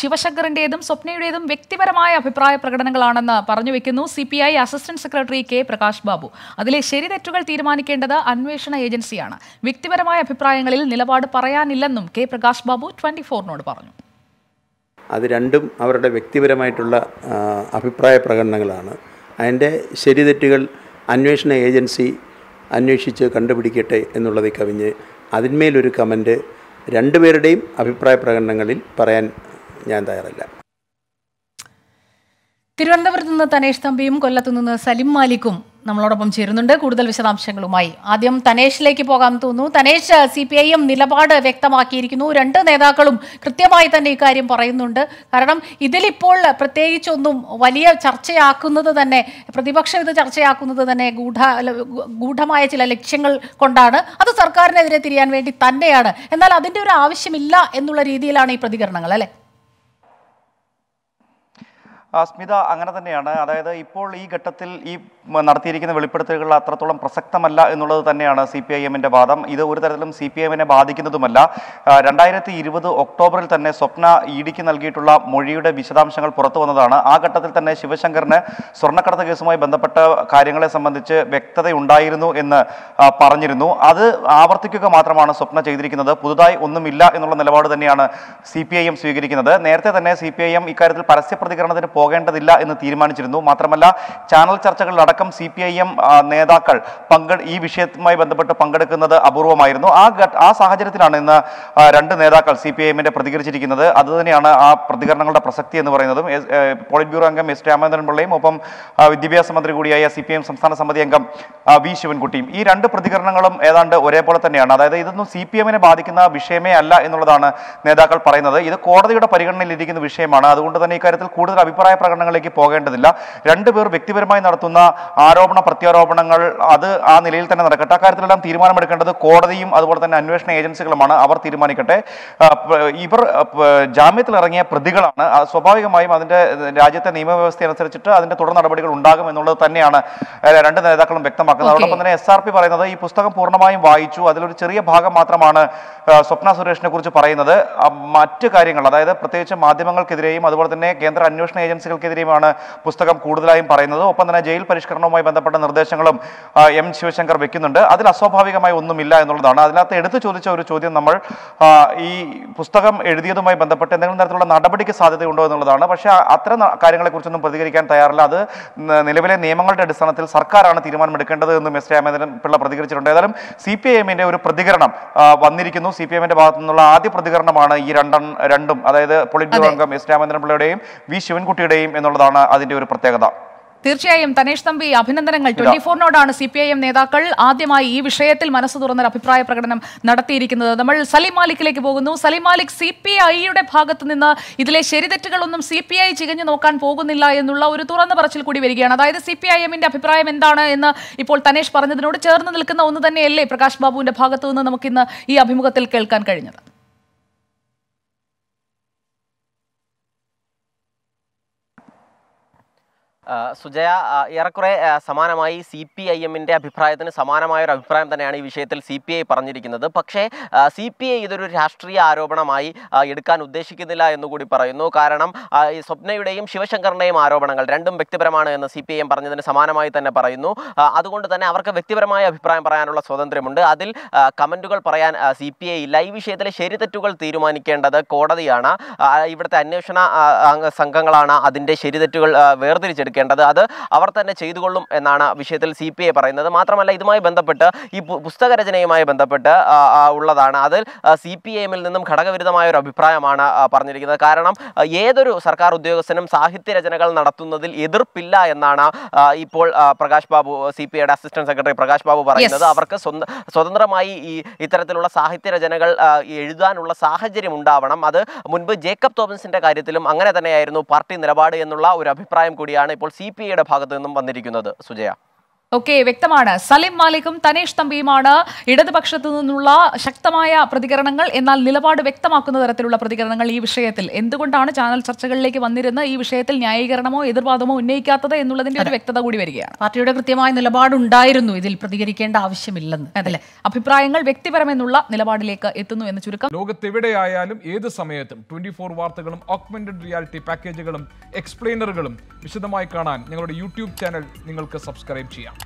ശിവശങ്കറിന്റേതും സ്വപ്നയുടേതും വ്യക്തിപരമായ അഭിപ്രായ പ്രകടനങ്ങളാണെന്ന് പറഞ്ഞു വെക്കുന്നു CPI assistant secretary K Prakash Babu. അതിലെ ശരി തെറ്റുകൾ തീരുമാനിക്കേണ്ടത് അന്വേഷണ ഏജൻസിയാണ്. വ്യക്തിപരമായ അഭിപ്രായങ്ങളിൽ നിലപാട് പറയാനില്ലെന്നും കെ പ്രകാശ് ബാബു 24നോട് പറഞ്ഞു. അത് രണ്ടും അവരുടെ വ്യക്തിപരമായിട്ടുള്ള അഭിപ്രായ പ്രകടനങ്ങളാണ്. അതിൻ്റെ ശരി തെറ്റുകൾ അന്വേഷണ ഏജൻസി അന്വേഷിച്ച് കണ്ടുപിടിക്കട്ടെ എന്നുള്ളത് കവിഞ്ഞ് അതിന്മേലൊരു കമൻറ്റ് രണ്ടുപേരുടെയും അഭിപ്രായ പ്രകടനങ്ങളിൽ പറയാൻ ഞാൻ തയ്യാറല്ല. തിരുവനന്തപുരത്ത് നിന്ന് തനേഷ് തമ്പിയും കൊല്ലത്തു നിന്ന് സലിം മാലിക്കും നമ്മളോടൊപ്പം ചേരുന്നുണ്ട് കൂടുതൽ വിശദാംശങ്ങളുമായി. ആദ്യം തനേഷിലേക്ക് പോകാൻ തോന്നുന്നു. തനേഷ്, സിപിഐഎം നിലപാട് വ്യക്തമാക്കിയിരിക്കുന്നു. രണ്ട് നേതാക്കളും കൃത്യമായി തന്നെ ഇക്കാര്യം പറയുന്നുണ്ട്. കാരണം ഇതിലിപ്പോൾ പ്രത്യേകിച്ചൊന്നും വലിയ ചർച്ചയാക്കുന്നത് തന്നെ, പ്രതിപക്ഷം ഇത് ചർച്ചയാക്കുന്നത് തന്നെ ഗൂഢമായ ചില ലക്ഷ്യങ്ങൾ കൊണ്ടാണ്, അത് സർക്കാരിനെതിരെ തിരിയാൻ വേണ്ടി തന്നെയാണ്. എന്നാൽ അതിൻ്റെ ഒരു ആവശ്യമില്ല എന്നുള്ള രീതിയിലാണ് ഈ പ്രതികരണങ്ങൾ, അല്ലേ സ്മിത? അങ്ങനെ തന്നെയാണ്. അതായത് ഇപ്പോൾ ഈ ഘട്ടത്തിൽ ഈ നടത്തിയിരിക്കുന്ന വെളിപ്പെടുത്തലുകൾ അത്രത്തോളം പ്രസക്തമല്ല എന്നുള്ളത് തന്നെയാണ് സിപിഐഎമ്മിൻ്റെ വാദം. ഇത് ഒരു തരത്തിലും സിപിഐഎമ്മിനെ ബാധിക്കുന്നതുമല്ല. 2020 ഒക്ടോബറിൽ തന്നെ സ്വപ്ന ഇഡിക്ക് നൽകിയിട്ടുള്ള മൊഴിയുടെ വിശദാംശങ്ങൾ പുറത്തു വന്നതാണ്. ആ ഘട്ടത്തിൽ തന്നെ ശിവശങ്കറിന് സ്വർണ്ണക്കടത്ത് കേസുമായി ബന്ധപ്പെട്ട കാര്യങ്ങളെ സംബന്ധിച്ച് വ്യക്തതയുണ്ടായിരുന്നു എന്ന് പറഞ്ഞിരുന്നു. അത് ആവർത്തിക്കുക മാത്രമാണ് സ്വപ്ന ചെയ്തിരിക്കുന്നത്. പുതുതായി ഒന്നുമില്ല എന്നുള്ള നിലപാട് തന്നെയാണ് സിപിഐഎം സ്വീകരിക്കുന്നത്. നേരത്തെ തന്നെ സിപിഐഎം ഇക്കാര്യത്തിൽ പരസ്യ പ്രതികരണത്തിന് പോകേണ്ടതില്ല എന്ന് തീരുമാനിച്ചിരുന്നു. മാത്രമല്ല, ചാനൽ ചർച്ചകളിലടക്കം സിപിഐഎം നേതാക്കൾ ഈ വിഷയവുമായി ബന്ധപ്പെട്ട് പങ്കെടുക്കുന്നത് അപൂർവമായിരുന്നു. ആ സാഹചര്യത്തിലാണ് ഇന്ന് രണ്ട് നേതാക്കൾ സിപിഐഎമ്മിന്റെ പ്രതികരിച്ചിരിക്കുന്നത്. അതുതന്നെയാണ് ആ പ്രതികരണങ്ങളുടെ പ്രസക്തി എന്ന് പറയുന്നതും. പോളിറ്റ് ബ്യൂറോ അംഗം എസ് രാമചന്ദ്രൻപിള്ളയും ഒപ്പം വിദ്യാഭ്യാസ മന്ത്രി കൂടിയായ സിപിഐഎം സംസ്ഥാന സമിതി അംഗം വി ശിവൻകുട്ടിയും. ഈ രണ്ട് പ്രതികരണങ്ങളും ഏതാണ്ട് ഒരേപോലെ തന്നെയാണ്. അതായത് ഇതൊന്നും സിപിഎമ്മിനെ ബാധിക്കുന്ന വിഷയമേ അല്ല എന്നുള്ളതാണ് നേതാക്കൾ പറയുന്നത്. ഇത് കോടതിയുടെ പരിഗണനയിലിരിക്കുന്ന വിഷയമാണ്. അതുകൊണ്ട് തന്നെ ഇക്കാര്യത്തിൽ കൂടുതൽ അഭിപ്രായ പ്രകടനങ്ങളിലേക്ക് പോകേണ്ടതില്ല. രണ്ടുപേർ വ്യക്തിപരമായി നടത്തുന്ന ആരോപണ പ്രത്യാരോപണങ്ങൾ അത് ആ നിലയിൽ തന്നെ നടക്കട്ടെ. അക്കാര്യത്തിലെല്ലാം തീരുമാനമെടുക്കേണ്ടത് കോടതിയും അതുപോലെ തന്നെ അന്വേഷണ ഏജൻസികളുമാണ്. അവർ തീരുമാനിക്കട്ടെ. ഇവർ ജാമ്യത്തിലിറങ്ങിയ പ്രതികളാണ്. സ്വാഭാവികമായും അതിൻ്റെ രാജ്യത്തെ നിയമവ്യവസ്ഥ അനുസരിച്ചിട്ട് അതിൻ്റെ തുടർ നടപടികൾ ഉണ്ടാകും എന്നുള്ളത് തന്നെയാണ് രണ്ട് നേതാക്കളും വ്യക്തമാക്കുന്നത്. അതോടൊപ്പം തന്നെ SRP പറയുന്നത്, ഈ പുസ്തകം പൂർണ്ണമായും വായിച്ചു, അതിലൊരു ചെറിയ ഭാഗം മാത്രമാണ് സ്വപ്ന സുരേഷിനെ കുറിച്ച് പറയുന്നത്. മറ്റു കാര്യങ്ങൾ, അതായത് പ്രത്യേകിച്ച് മാധ്യമങ്ങൾക്കെതിരെയും അതുപോലെ തന്നെ കേന്ദ്ര അന്വേഷണ ഏജൻസികൾക്കെതിരെയുമാണ് പുസ്തകം കൂടുതലായും പറയുന്നത്. ഒപ്പം തന്നെ ജയിൽ പരിഷ്കരണവുമായി ബന്ധപ്പെട്ട നിർദ്ദേശങ്ങളും എം ശിവശങ്കർ വെക്കുന്നുണ്ട്. അതിൽ അസ്വാഭാവികമായി ഒന്നുമില്ല എന്നുള്ളതാണ്. അതിനകത്ത് എടുത്തു ചോദിച്ച ഒരു ചോദ്യം നമ്മൾ ഈ പുസ്തകം എഴുതിയതുമായി ബന്ധപ്പെട്ട് എന്തെങ്കിലും തരത്തിലുള്ള നടപടിക്ക് സാധ്യതയുണ്ടോ എന്നുള്ളതാണ്. പക്ഷേ അത്തരം കാര്യങ്ങളെക്കുറിച്ചൊന്നും പ്രതികരിക്കാൻ തയ്യാറില്ല. അത് നിലവിലെ നിയമങ്ങളുടെ അടിസ്ഥാനത്തിൽ സർക്കാരാണ് തീരുമാനമെടുക്കേണ്ടത് എന്നും എസ് രാമേന്ദ്രൻ പിള്ള പ്രതികരിച്ചിട്ടുണ്ട്. ഏതായാലും സിപിഐഎമ്മിന്റെ ഒരു പ്രതികരണം വന്നിരിക്കുന്നു. സിപിഎമ്മിന്റെ ഭാഗത്തു നിന്നുള്ള ആദ്യ പ്രതികരണമാണ് ഈ രണ്ടും, അതായത് പോളിറ്റ് ബ്യൂറോ അംഗം എസ് രാമേന്ദ്രൻപിള്ളയുടെയും വി ശിവൻകുട്ടിയുടെയും എന്നുള്ളതാണ് അതിന്റെ ഒരു പ്രത്യേകത. തീർച്ചയായും തനേഷ് തമ്പി, അഭിനന്ദനങ്ങൾ. 24നോടാണ് സിപിഐഎം നേതാക്കൾ ആദ്യമായി ഈ വിഷയത്തിൽ മനസ്സ് തുറന്നൊരു അഭിപ്രായ പ്രകടനം നടത്തിയിരിക്കുന്നത്. നമ്മൾ സലിം മാലിക്കിലേക്ക് പോകുന്നു. സലിം മാലിക്, സിപിഐയുടെ ഭാഗത്ത് നിന്ന് ഇതിലെ ശരിതെറ്റുകളൊന്നും സിപിഐ ചികഞ്ഞു നോക്കാൻ പോകുന്നില്ല എന്നുള്ള ഒരു തുറന്ന പറച്ചിൽ കൂടി വരികയാണ്. അതായത് സിപിഐഎമ്മിന്റെ അഭിപ്രായം എന്താണ് എന്ന് ഇപ്പോൾ തനേഷ് പറഞ്ഞതിനോട് ചേർന്ന് നിൽക്കുന്ന ഒന്ന് തന്നെയല്ലേ പ്രകാശ് ബാബുവിന്റെ ഭാഗത്തു നിന്ന് നമുക്കിന്ന് ഈ അഭിമുഖത്തിൽ കേൾക്കാൻ കഴിഞ്ഞത്? സുജയ, ഏറെക്കുറെ സമാനമായി സിപിഐഎമ്മിൻ്റെ അഭിപ്രായത്തിന് സമാനമായൊരു അഭിപ്രായം തന്നെയാണ് ഈ വിഷയത്തിൽ സിപിഐ പറഞ്ഞിരിക്കുന്നത്. പക്ഷേ സിപിഐ ഇതൊരു രാഷ്ട്രീയ ആരോപണമായി എടുക്കാൻ ഉദ്ദേശിക്കുന്നില്ല എന്നുകൂടി പറയുന്നു. കാരണം സ്വപ്നയുടെയും ശിവശങ്കറിൻ്റെയും ആരോപണങ്ങൾ രണ്ടും വ്യക്തിപരമാണ് എന്ന് സിപിഐഎം പറഞ്ഞതിന് സമാനമായി തന്നെ പറയുന്നു. അതുകൊണ്ട് തന്നെ അവർക്ക് വ്യക്തിപരമായ അഭിപ്രായം പറയാനുള്ള സ്വാതന്ത്ര്യമുണ്ട്. അതിൽ കമൻറ്റുകൾ പറയാൻ സിപിഐ ഇല്ല. ഈ വിഷയത്തിലെ ശരിതെറ്റുകൾ തീരുമാനിക്കേണ്ടത് കോടതിയാണ്. ഇവിടുത്തെ അന്വേഷണ സംഘങ്ങളാണ് അതിൻ്റെ ശരിതെറ്റുകൾ വേർതിരിച്ചെടുക്കുന്നത്. അത് അവർ തന്നെ ചെയ്തുകൊള്ളും എന്നാണ് വിഷയത്തിൽ സിപിഐ പറയുന്നത്. മാത്രമല്ല, ഇതുമായി ബന്ധപ്പെട്ട് ഈ പുസ്തകരചനയുമായി ബന്ധപ്പെട്ട് ഉള്ളതാണ്. അതിൽ സിപിഐഎമ്മിൽ നിന്നും ഘടകവിരുദ്ധമായ ഒരു അഭിപ്രായമാണ് പറഞ്ഞിരിക്കുന്നത്. കാരണം ഏതൊരു സർക്കാർ ഉദ്യോഗസ്ഥനും സാഹിത്യരചനകൾ നടത്തുന്നതിൽ എതിർപ്പില്ല എന്നാണ് ഇപ്പോൾ പ്രകാശ് ബാബു, സിപിഐയുടെ അസിസ്റ്റന്റ് സെക്രട്ടറി പ്രകാശ് ബാബു പറയുന്നത്. അവർക്ക് സ്വതന്ത്രമായി ഈ ഇത്തരത്തിലുള്ള സാഹിത്യരചനകൾ എഴുതാനുള്ള സാഹചര്യം ഉണ്ടാവണം. അത് മുൻപ് ജേക്കബ് തോമസിന്റെ കാര്യത്തിലും അങ്ങനെ തന്നെയായിരുന്നു പാർട്ടി നിലപാട് എന്നുള്ള ഒരു അഭിപ്രായം കൂടിയാണ് ഇപ്പോൾ സിപിഐയുടെ ഭാഗത്തു നിന്നും വന്നിരിക്കുന്നത്. സുജയ, വ്യക്തമാണ് സലിം മാലിക്കും തനേഷ് തമ്പിയുമാണ് ഇടതുപക്ഷത്തു നിന്നുള്ള ശക്തമായ പ്രതികരണങ്ങൾ, എന്നാൽ നിലപാട് വ്യക്തമാക്കുന്ന തരത്തിലുള്ള പ്രതികരണങ്ങൾ. ഈ വിഷയത്തിൽ എന്തുകൊണ്ടാണ് ചാനൽ ചർച്ചകളിലേക്ക് വന്നിരുന്ന ഈ വിഷയത്തിൽ ന്യായീകരണമോ എതിർവാദമോ ഉന്നയിക്കാത്തത് എന്നുള്ളതിന്റെ ഒരു വ്യക്തത കൂടി വരികയാണ്. പാർട്ടിയുടെ കൃത്യമായ നിലപാടുണ്ടായിരുന്നു, ഇതിൽ പ്രതികരിക്കേണ്ട ആവശ്യമില്ലെന്ന്, അതല്ലേ? അഭിപ്രായങ്ങൾ വ്യക്തിപരമെന്നുള്ള നിലപാടിലേക്ക് എത്തുന്നു എന്ന് ചുരുക്കം. ലോകത്തെവിടെയായാലും ഏത് സമയത്തും 24 വാർത്തകളും ഓഗ്മെന്റഡ് റിയാലിറ്റി പാക്കേജുകളും എക്സ്പ്ലെയിനറുകളും വിശദമായി കാണാൻ ഞങ്ങളുടെ യൂട്യൂബ് ചാനൽ നിങ്ങൾക്ക് സബ്സ്ക്രൈബ് ചെയ്യാം.